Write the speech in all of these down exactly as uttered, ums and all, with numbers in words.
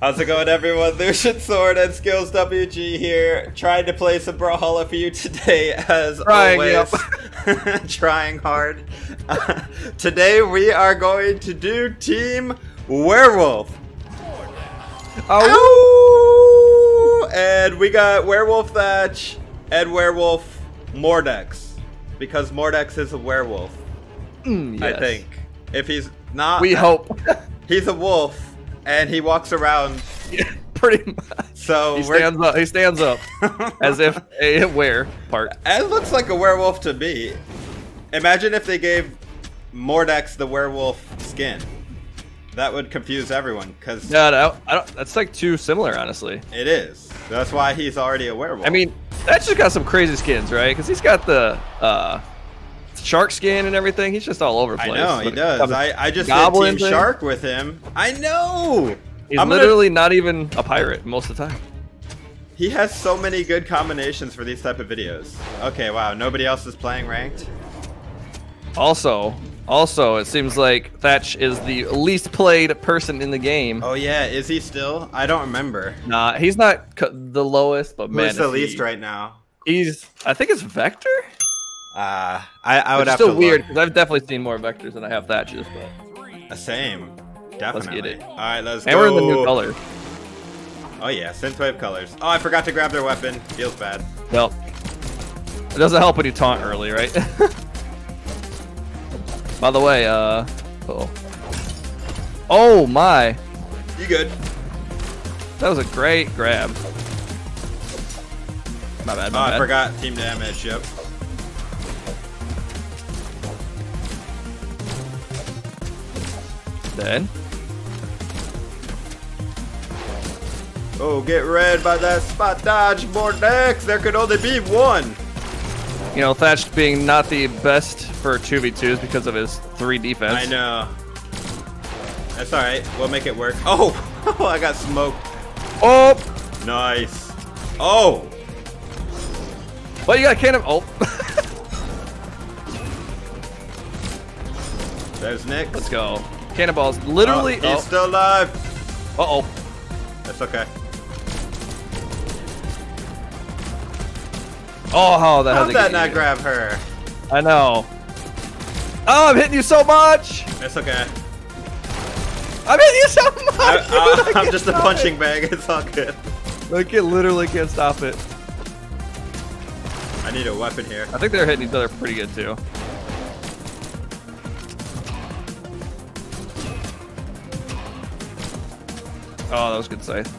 How's it going, everyone? Lucian Sword and SkillsWG here, trying to play some Brawlhalla for you today, as trying, always. Yep. Trying hard. Uh, today we are going to do Team Werewolf. Oh! Ow! And we got Werewolf Thatch and Werewolf Mordex, because Mordex is a werewolf. Mm, yes. I think. If he's not, we hope he's a wolf. And he walks around, yeah, pretty much. So he stands up. He stands up as if a were part. It looks like a werewolf to me. Imagine if they gave Mordex the werewolf skin. That would confuse everyone. Cause no, no, I don't, that's like too similar, honestly. It is. That's why he's already a werewolf. I mean, that's just got some crazy skins, right? Because he's got the uh, shark skin and everything. He's just all over the place. I know, he does. I, I just did Team thing. Shark with him. I know! He's I'm literally gonna... not even a pirate most of the time. He has so many good combinations for these type of videos. Okay, wow, nobody else is playing ranked? Also, also, it seems like Thatch is the least played person in the game. Oh yeah, is he still? I don't remember. Nah, he's not the lowest, but man, who's the least he... right now? He's, I think it's Vector? Uh, I, I would have to look. It's still weird, because I've definitely seen more Vectors than I have Thatches, but... Same. Definitely. Let's get it. Alright, let's go. And we're in the new color. Oh yeah, Synth Wave colors. Oh, I forgot to grab their weapon. Feels bad. Well, it doesn't help when you taunt early, right? By the way, uh... Uh-oh. Oh my! You good. That was a great grab. My bad, my oh, bad. I forgot team damage, yep. Then. Oh, get red by that spot dodge, Mordex. There could only be one. You know, Thatch being not the best for two v twos because of his three defense. I know. That's all right. We'll make it work. Oh, I got smoked. Oh, nice. Oh. Well, you got a can of. Oh. There's Nick. Let's go. Cannonballs, literally. Oh, he's oh. still alive. Uh oh. That's okay. Oh, how that? How did that not grab her? I know. Oh, I'm hitting you so much. That's okay. I'm hitting you so much. I, I, I I'm just a punching it. bag. It's all good. Like it literally can't stop it. I need a weapon here. I think they're hitting each other pretty good too. Oh, that was a good sight.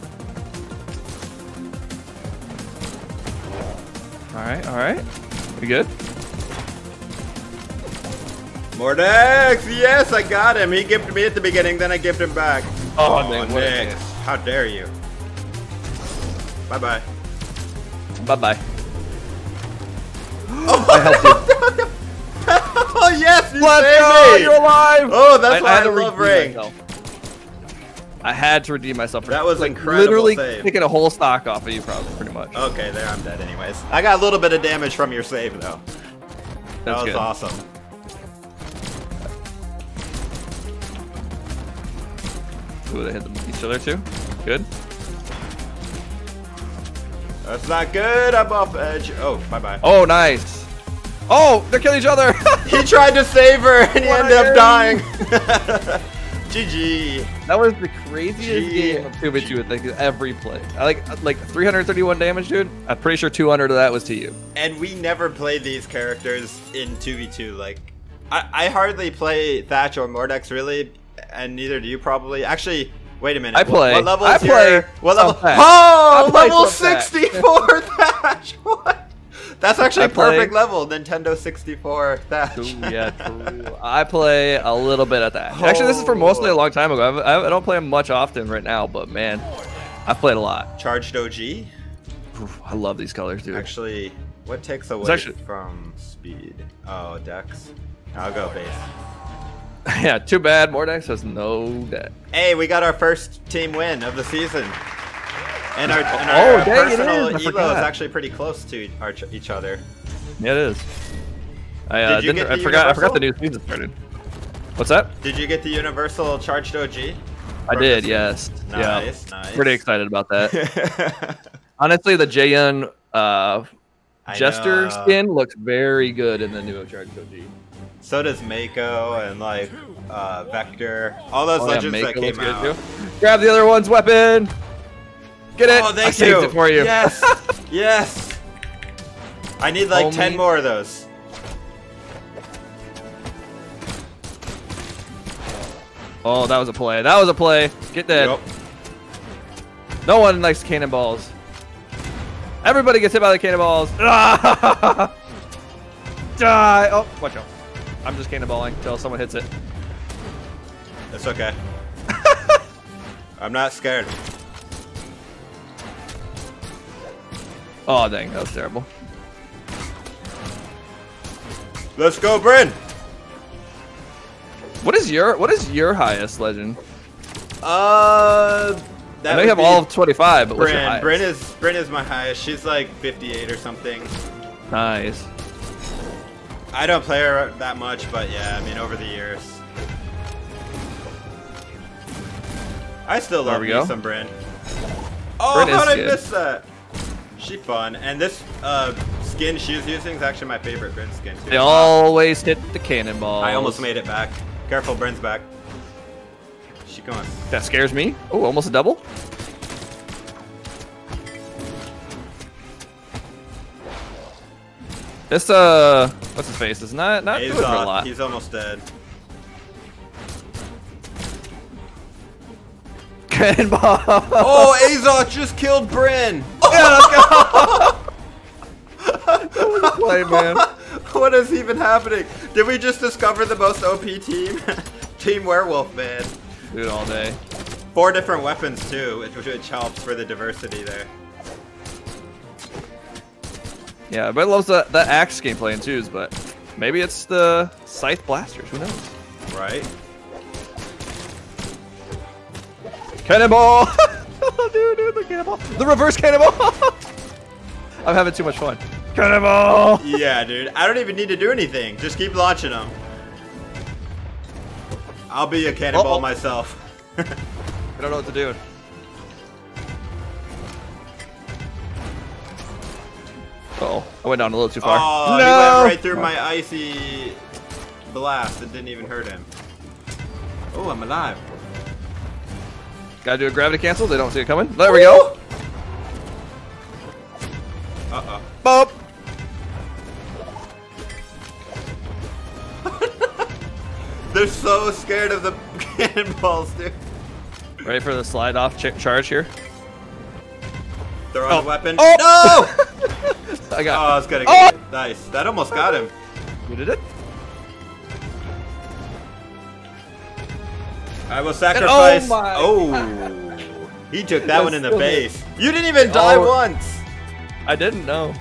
Alright, alright. We good? Mordex! Yes, I got him! He gifted me at the beginning, then I gifted him back. Oh, oh Nick. Nick. How dare you. Bye-bye. Bye-bye. Oh, I helped you. Oh, yes! You Let's saved go! Me. You're alive! Oh, that's I, why I, I love Ring. I had to redeem myself. For that was like, incredible. Literally save. Taking a whole stock off of you, probably pretty much. Okay, there I'm dead. Anyways, I got a little bit of damage from your save though. That That's was good. Awesome. Ooh, they hit them, each other too. Good. That's not good. I'm off edge. Oh, bye bye. Oh, nice. Oh, they're killing each other. He tried to save her and he Why ended up dying. G G. That was the craziest G game of two v two I think every play. I like like three hundred thirty-one damage, dude. I'm pretty sure two hundred of that was to you. And we never play these characters in two v two. Like, I, I hardly play Thatch or Mordex really, and neither do you probably. Actually, wait a minute. I play. What, what level is I play. Your, what level? Oh, level sixty-four Thatch. What? That's actually a perfect level, Nintendo sixty-four Thatch. Ooh, yeah, true. I play a little bit of that. Oh. Actually, this is for mostly a long time ago. I, I don't play them much often right now, but man, I played a lot. Charged O G? I love these colors, dude. Actually, what takes away actually... from speed? Oh, Dex. I'll go base. Yeah, too bad. Mordex has no Dex. Hey, we got our first team win of the season. And our, and our oh, dang, personal it is. Elo is actually pretty close to our, each other. Yeah, it is. I, uh, Did you get the I forgot. I forgot the new season started. What's that? Did you get the Universal Charged O G? I did. Yes. Nice, yeah, nice. Pretty excited about that. Honestly, the J N uh, Jester know. skin looks very good in the new Charged O G. So does Mako and like uh, Vector. All those oh, legends yeah, that came out. Too. Grab the other one's weapon. Get it. Oh, thank I you. saved it for you. Yes. Yes. I need like Homie. ten more of those. Oh, that was a play. That was a play. Get dead. Yep. No one likes cannonballs. Everybody gets hit by the cannonballs. Ah! Die. Oh, watch out. I'm just cannonballing until someone hits it. That's okay. I'm not scared. Oh, dang. That was terrible. Let's go, Brynn. What is your what is your highest legend? Uh, that I know you have all of twenty-five, but Brynn, what's your highest? Brynn is Brynn is my highest. She's like fifty-eight or something. Nice. I don't play her that much, but yeah, I mean over the years, I still love me go. some Brynn. Oh, Brynn how did I miss that? She fun, and this uh. skin she's using is actually my favorite Brynn skin too. They always hit the cannonball. I almost made it back. Careful, Brynn's back. She going. That scares me. Oh, almost a double. This uh, what's his face? Is not not doing a lot. He's almost dead. Cannonball. Oh, Azoth just killed Brynn. Yeah, let's go. Play, man. What is even happening? Did we just discover the most O P team? Team Werewolf, man. Dude, all day. Four different weapons too, which, which helps for the diversity there. Yeah, everybody loves the, the axe gameplay in twos, but maybe it's the scythe blasters. Who knows? Right. Cannonball. dude, dude, the cannonball. The reverse cannonball. I'm having too much fun. Cannonball! Yeah, dude. I don't even need to do anything. Just keep launching them. I'll be a cannonball uh -oh. myself. I don't know what to do. Uh oh, I went down a little too far. Oh, no! He went right through my icy blast. It didn't even hurt him. Oh, I'm alive. Gotta do a gravity cancel. They don't see it coming. There we go. Uh oh. Boop. They're so scared of the cannonballs, dude. Ready for the slide off ch charge here? They're on oh. a weapon. Oh! No! I got oh, I was gonna get oh! it. Nice. That almost got him. You did it? I will sacrifice. And oh, my. oh. He took that one in the face. Good. You didn't even die oh. once. I didn't know.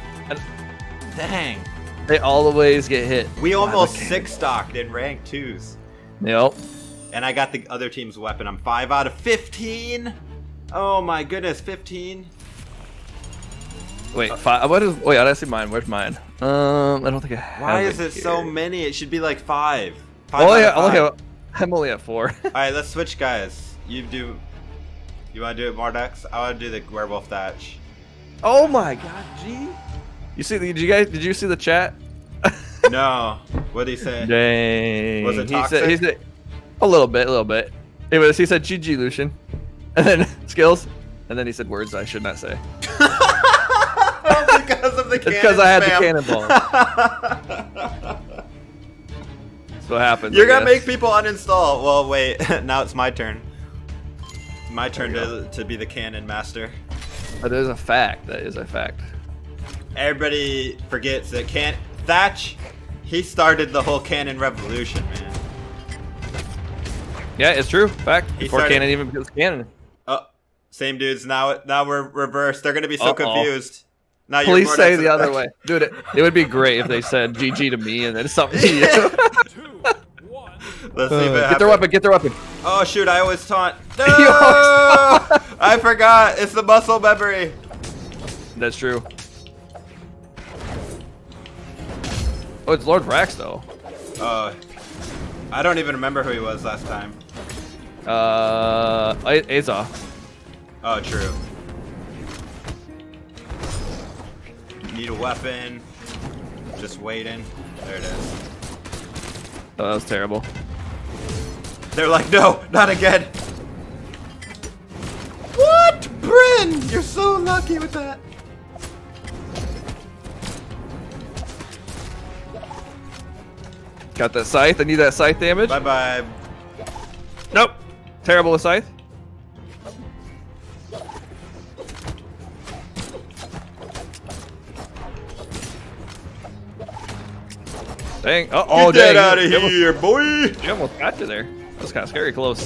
Dang. They always get hit. We almost six-stocked in rank twos. Yep. And I got the other team's weapon. I'm five out of fifteen. Oh my goodness, fifteen. Wait, five, what is, wait, I didn't see mine. Where's mine? Um, I don't think I have Why is it here. so many? It should be like five. five, only at, five. Only at, I'm only at four. All right, let's switch guys. You do, you want to do it Mordex? I want to do the Werewolf Thatch. Oh my god, G. You see, did you guys, did you see the chat? No. What did he say? Dang. Was it toxic? He said, he said, a little bit, a little bit. Anyways, he said G G Lucian, and then skills, and then he said words I should not say. Because of the cannonball. Because I had spam. the cannonball. That's what happens. You're going to make people uninstall. Well, wait. Now it's my turn. It's my turn to, to be the cannon master. That is a fact. That is a fact. Everybody forgets that can't Thatch. He started the whole cannon revolution, man. Yeah, it's true. Fact. He Before started, cannon even becomes cannon. Oh, same dudes. Now, now we're reversed. They're gonna be so uh -oh. confused. Now Please you're say the other Thatch. way, dude. It, it would be great if they said G G to me and then something to you. Let's see if it uh, get their weapon. Get their weapon. Oh shoot! I always taunt. No! always taunt. I forgot. It's the muscle memory. That's true. Oh, it's Lord Rax though. Uh, I don't even remember who he was last time. Uh, Aza. Oh, true. Need a weapon. Just waiting. There it is. Oh, that was terrible. They're like, no, not again. What, Brynn? You're so lucky with that. Got that scythe. I need that scythe damage. Bye bye. Nope. Terrible with scythe. Dang. Uh oh, get dang. out of you here, almost, boy. You almost got you there. That was kind of scary close.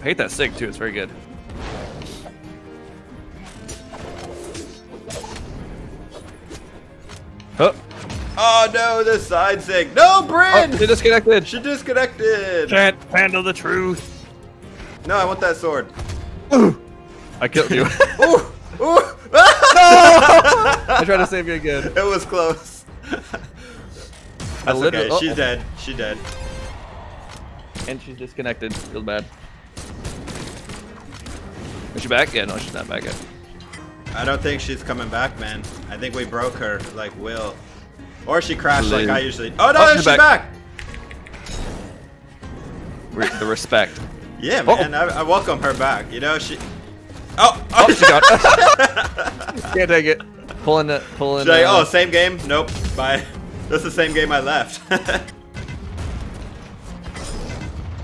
I hate that sig, too. It's very good. Huh. Oh, no, the side sig. No, Brynn! Oh, she disconnected. She disconnected. Can't handle the truth. No, I want that sword. Ooh. I killed you. Ooh. Ooh. No! I tried to save you again. It was close. That's okay. Oh. She's dead. She's dead. And she's disconnected. Feels bad. Is she back? Yeah, no, she's not back yet. I don't think she's coming back, man. I think we broke her, like, will. Or she crashed Lynn. like I usually... Oh, no, oh, she's back. back. Re the respect. Yeah, man. Oh. I, I welcome her back. You know, she... Oh! Oh, oh she got it. Can't take it. Pulling it. Pulling it. Uh... Oh, same game? Nope. Bye. That's the same game I left.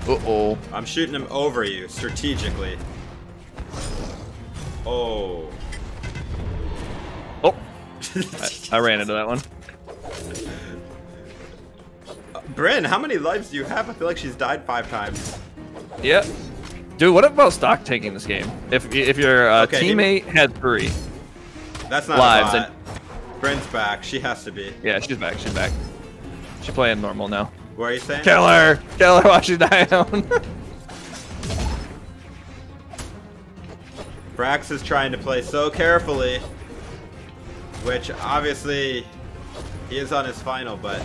Uh-oh. I'm shooting him over you, strategically. Oh. Oh. I, I ran into that one. Uh, Brynn, how many lives do you have? I feel like she's died five times. Yeah. Dude, what about stock taking this game? If if your uh, okay, teammate he... had three. That's not lives. A lot. And... Brynn's back. She has to be. Yeah, she's back. She's back. She's playing normal now. What are you saying? Kill her! Kill her while she's down. Rax is trying to play so carefully, which obviously he is on his final, but...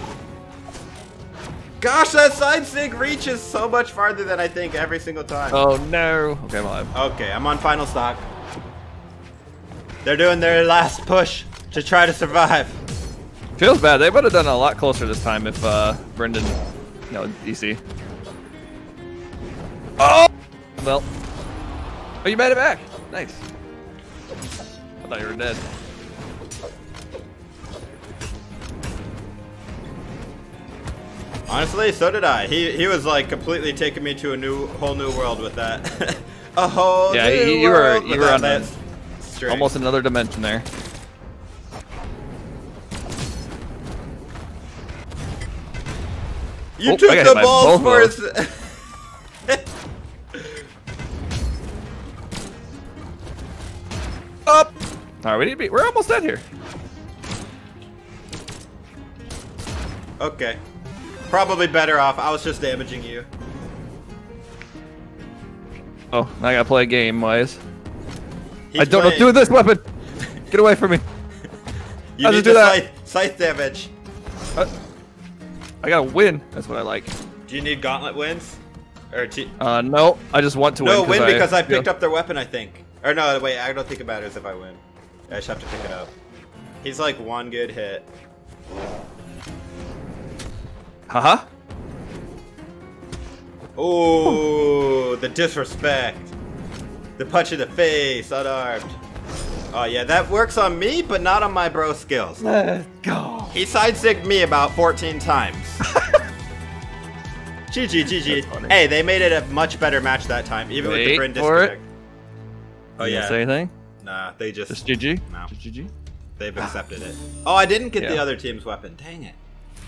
Gosh, that side sig reaches so much farther than I think every single time. Oh no. Okay, I'm alive. Okay, I'm on final stock. They're doing their last push to try to survive. Feels bad. They would have done a lot closer this time if uh, Brendan, you know, D C. Oh! Well. Oh, you made it back. Nice. I thought you were dead. Honestly, so did I. He he was like completely taking me to a new whole new world with that. a whole yeah, new he, you world. Yeah, you were on that string. Almost another dimension there. You oh, took the balls first. Up. All right, we need to be. We're almost dead here. Okay. Probably better off. I was just damaging you. Oh, I gotta play game wise. He's I don't playing. know. Do this weapon. Get away from me. You How need to do that. Scythe, scythe damage. Uh, I gotta win. That's what I like. Do you need gauntlet wins? Or uh, no. I just want to no, win. No, win because I, I picked yeah. up their weapon, I think. Or no, wait. I don't think it matters if I win. I just have to pick it up. He's like one good hit. Haha. Uh-huh. Oh, the disrespect. The punch in the face, unarmed. Oh yeah, that works on me, but not on my bro skills. Let's go. He side-sicked me about fourteen times. G G, G G. Hey, they made it a much better match that time, even Wait with the Brynn disconnect. Oh you yeah. Say anything? Nah, they just. Just G G. No. Just G G. They've accepted it. Oh, I didn't get yeah. the other team's weapon. Dang it.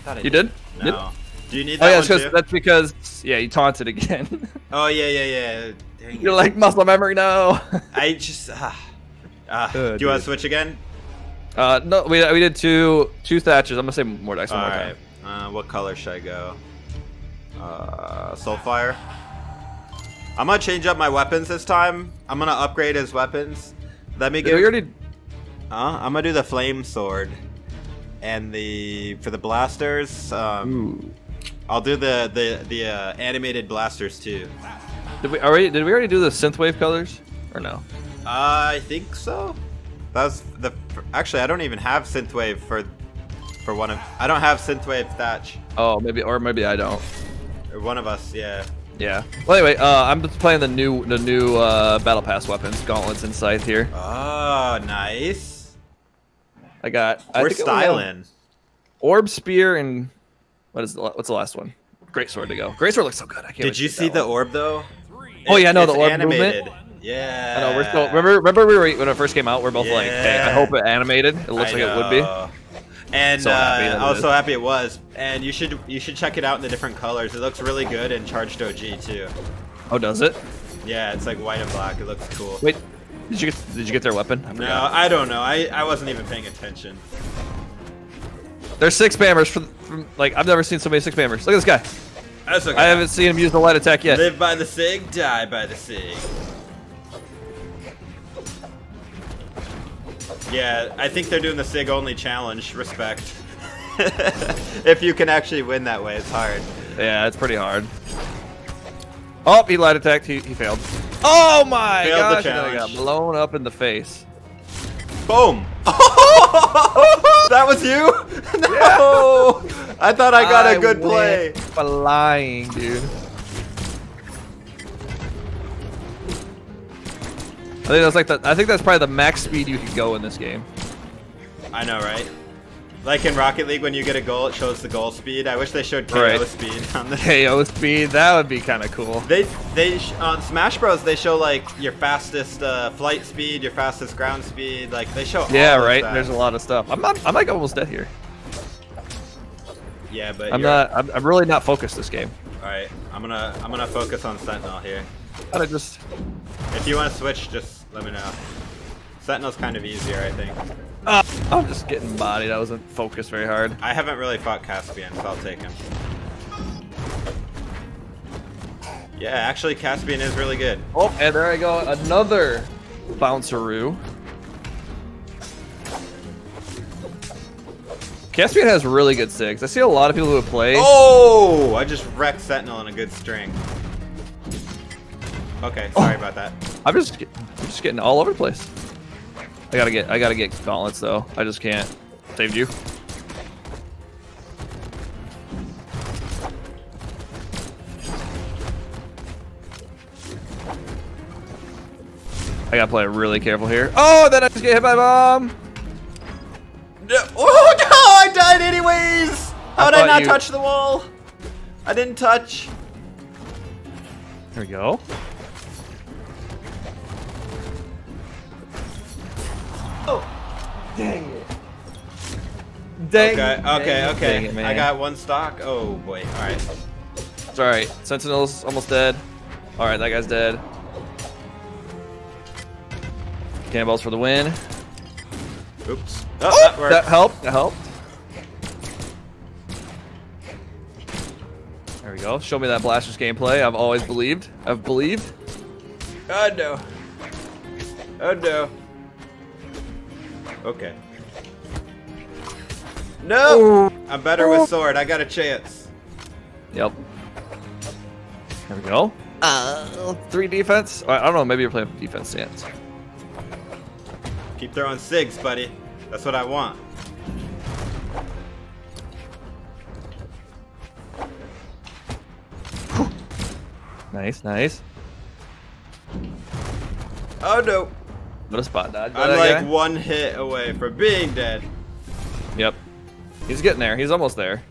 I I you did? did? No. Did? Do you need that oh, yeah, one because, too? That's because yeah, you taunted again. oh yeah, yeah, yeah. Dang You're it. like muscle memory now. I just. Uh... Uh, oh, do you dude. want to switch again? Uh, no, we we did two two Thatches. I'm gonna say Mordex one All more right. time. Uh, what color should I go? Uh, Soulfire. I'm gonna change up my weapons this time. I'm gonna upgrade his weapons. Let me get. We already. Uh, I'm gonna do the flame sword, and the for the blasters. Um, I'll do the the the uh, animated blasters too. Did we already? Did we already do the synth wave colors or no? Uh, I think so. That's the. Actually, I don't even have synthwave for, for one of. I don't have synthwave Thatch. Oh, maybe or maybe I don't. Or one of us, yeah. Yeah. Well, anyway, uh, I'm just playing the new the new uh, battle pass weapons, gauntlets and scythe here. Oh, nice. I got. We're I think styling. Orb, spear, and what is the, what's the last one? Great sword to go. Great sword looks so good. I can't. Did you see the orb though? Oh yeah, no, the orb animated movement. Yeah. I know. We're still, remember, remember we were, when it first came out, we're both yeah. like, hey, I hope it animated. It looks I like know. It would be. And so uh, I was so happy it was. And you should you should check it out in the different colors. It looks really good in Charged O G too. Oh, does it? Yeah, it's like white and black. It looks cool. Wait, did you get, did you get their weapon? I no, I don't know. I I wasn't even paying attention. There's six spammers from, from like I've never seen so many six spammers. Look at this guy. That's okay. I haven't seen him use the light attack yet. Live by the sig, die by the sig. Yeah, I think they're doing the sig only challenge. Respect. If you can actually win that way, it's hard. Yeah, it's pretty hard. Oh, he light attacked. He, he failed. Oh my failed gosh! The challenge. I got blown up in the face. Boom! That was you? No! Yeah. I thought I got I a good play. Flying, dude. I think that's like the. I think that's probably the max speed you can go in this game. I know, right? Like in Rocket League, when you get a goal, it shows the goal speed. I wish they showed K O right. speed on the K O speed. That would be kind of cool. They they on Smash Bros. They show like your fastest uh, flight speed, your fastest ground speed. Like they show. Yeah, all right. That. There's a lot of stuff. I'm not. I'm like almost dead here. Yeah, but I'm you're... not. I'm, I'm really not focused this game. All right, I'm gonna. I'm gonna focus on Sentinel here. I just. If you want to switch, just let me know. Sentinel's kind of easier, I think. Uh, I'm just getting bodied. I wasn't focused very hard. I haven't really fought Caspian, so I'll take him. Yeah, actually, Caspian is really good. Oh, and there I go. Another bounceroo. Caspian has really good sigs. I see a lot of people who play. Oh, I just wrecked Sentinel in a good string. Okay, sorry oh. about that. I'm just, I'm just getting all over the place. I gotta get, I gotta get gauntlets though. I just can't. Saved you. I gotta play really careful here. Oh, then I just get hit by a bomb. No. Oh no! I died anyways. How did I not you... touch the wall? I didn't touch. There we go. Oh, dang it. Dang okay, okay, dang okay. Dang it, man. I got one stock. Oh, boy. All right. It's all right. Sentinel's almost dead. All right, that guy's dead. Cannonballs for the win. Oops. Oh, oh, that worked. That helped. That helped. There we go. Show me that Blaster's gameplay. I've always believed. I've believed. Oh, no. Oh, no. Okay. No! Ooh. I'm better with sword. I got a chance. Yep. There we go. Uh, three defense. I don't know. Maybe you're playing defense stance. Keep throwing sigs, buddy. That's what I want. Whew. Nice, nice. Oh, no. What a spot dodge. I'm like guy. one hit away from being dead. Yep. He's getting there. He's almost there.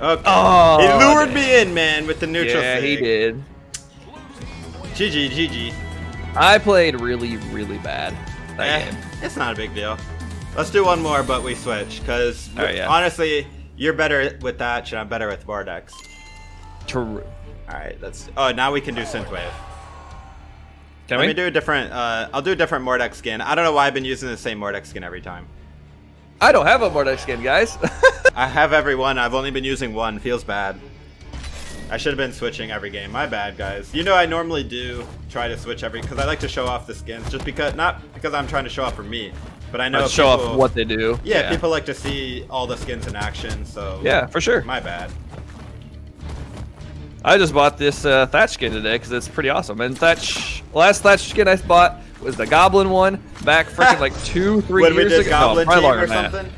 Okay. Oh, he lured dang. me in, man, with the neutral Yeah, thing. he did. G G, G G. I played really, really bad that eh, game. It's not a big deal. Let's do one more, but we switch. Because right, yeah. honestly, you're better with Thatch and I'm better with Mordex. True. Alright, let's. Oh, now we can do Synthwave. Can Let we? me do a different, uh, I'll do a different Mordex skin. I don't know why I've been using the same Mordex skin every time. I don't have a Mordex skin, guys. I have every one. I've only been using one. Feels bad. I should have been switching every game. My bad, guys. You know, I normally do try to switch every, because I like to show off the skins. Just because, not because I'm trying to show off for me, but I know Let's people, show off what they do. Yeah, yeah, people like to see all the skins in action, so. Yeah, for sure. My bad. I just bought this uh, Thatch skin today because it's pretty awesome. And Thatch, last Thatch skin I bought was the Goblin one back freaking like two, three when years we did ago. Goblin no, theme or something?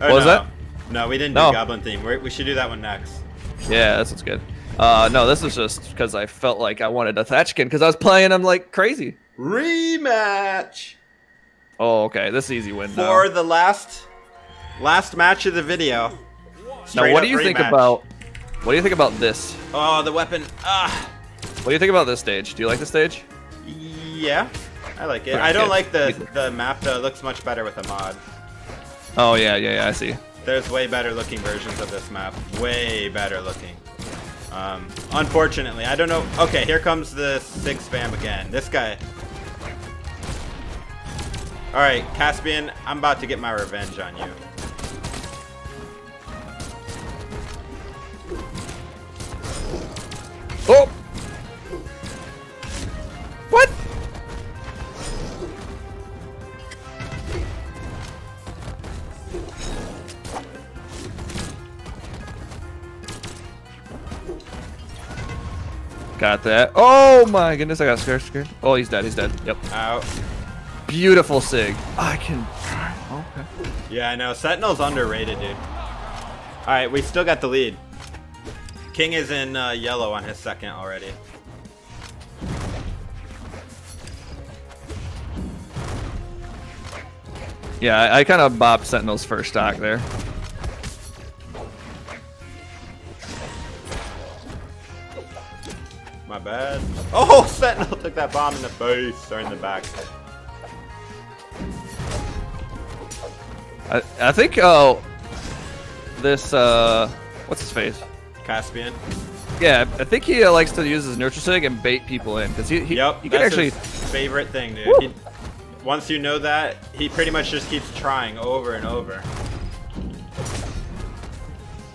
Or was no. that? No, we didn't no. do Goblin theme. We're, we should do that one next. Yeah, that's what's good. Uh, no, this is just because I felt like I wanted a Thatch skin because I was playing them like crazy. Rematch. Oh, okay. This is easy win for the last, last match of the video. Straight now, what do you rematch. think about? What do you think about this? Oh, the weapon. Ah. What do you think about this stage? Do you like the stage? Yeah, I like it. Pretty I don't good. like the the map though. It looks much better with a mod. Oh yeah, yeah, yeah. I see. There's way better looking versions of this map. Way better looking. Um, unfortunately, I don't know. Okay, here comes the sig spam again. This guy. All right, Caspian, I'm about to get my revenge on you. Oh! What? Got that. Oh my goodness, I got scared, scared. Oh, he's dead, he's dead. Yep. Out. Beautiful sig. I can... Okay. Yeah, I know. Sentinel's underrated, dude. All right, we still got the lead. King is in uh, yellow on his second already. Yeah, I, I kind of bopped Sentinel's first stock there. My bad. Oh, Sentinel took that bomb in the face or in the back. I, I think, oh, this, uh, what's his face? Caspian. Yeah, I think he uh, likes to use his nurture sig and bait people in because he he, yep, he can actually his favorite thing, dude. He, once you know that, he pretty much just keeps trying over and over.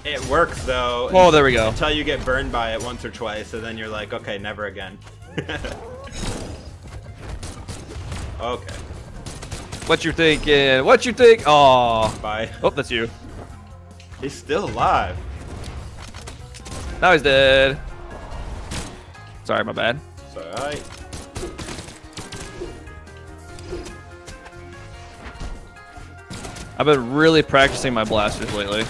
It works though. Oh, there we go. Until you get burned by it once or twice, and then you're like, okay, never again. Okay. What you thinking? What you think? Oh. Bye. Oh, that's you. He's still alive. Now he's dead. Sorry, my bad. It's alright. I've been really practicing my blasters lately.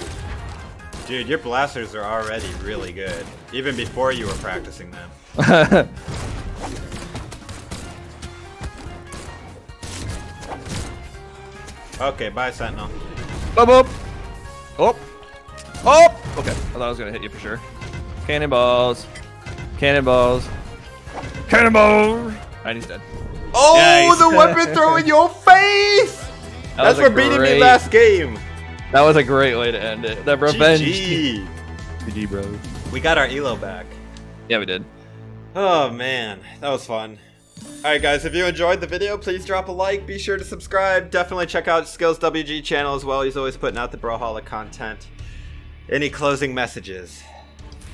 Dude, your blasters are already really good. Even before you were practicing them. Okay, bye, Sentinel. Boop, boop. Oh. Oh! Okay, I thought I was going to hit you for sure. Cannonballs. Cannonballs. Cannonballs! Alright, he's dead. Oh, nice. The weapon throw in your face! That That's for great, beating me last game. That was a great way to end it. That revenge. G G. G G, bro. We got our elo back. Yeah, we did. Oh, man. That was fun. Alright, guys, if you enjoyed the video, please drop a like. Be sure to subscribe. Definitely check out SkillsWG channel as well. He's always putting out the Brawlhalla content. Any closing messages?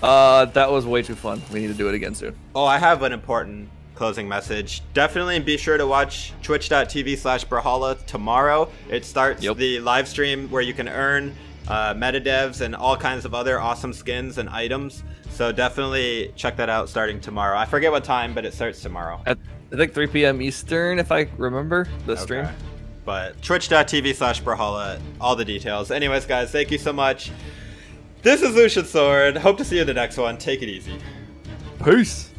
Uh, that was way too fun. We need to do it again soon. Oh, I have an important closing message. Definitely be sure to watch twitch dot T V slash Brawlhalla tomorrow. It starts yep. the live stream where you can earn uh, MetaDevs and all kinds of other awesome skins and items. So definitely check that out starting tomorrow. I forget what time, but it starts tomorrow. At, I think three P M Eastern, if I remember the okay. stream. But twitch dot T V slash Brawlhalla, all the details. Anyways, guys, thank you so much. This is Lucian Sword. Hope to see you in the next one. Take it easy. Peace.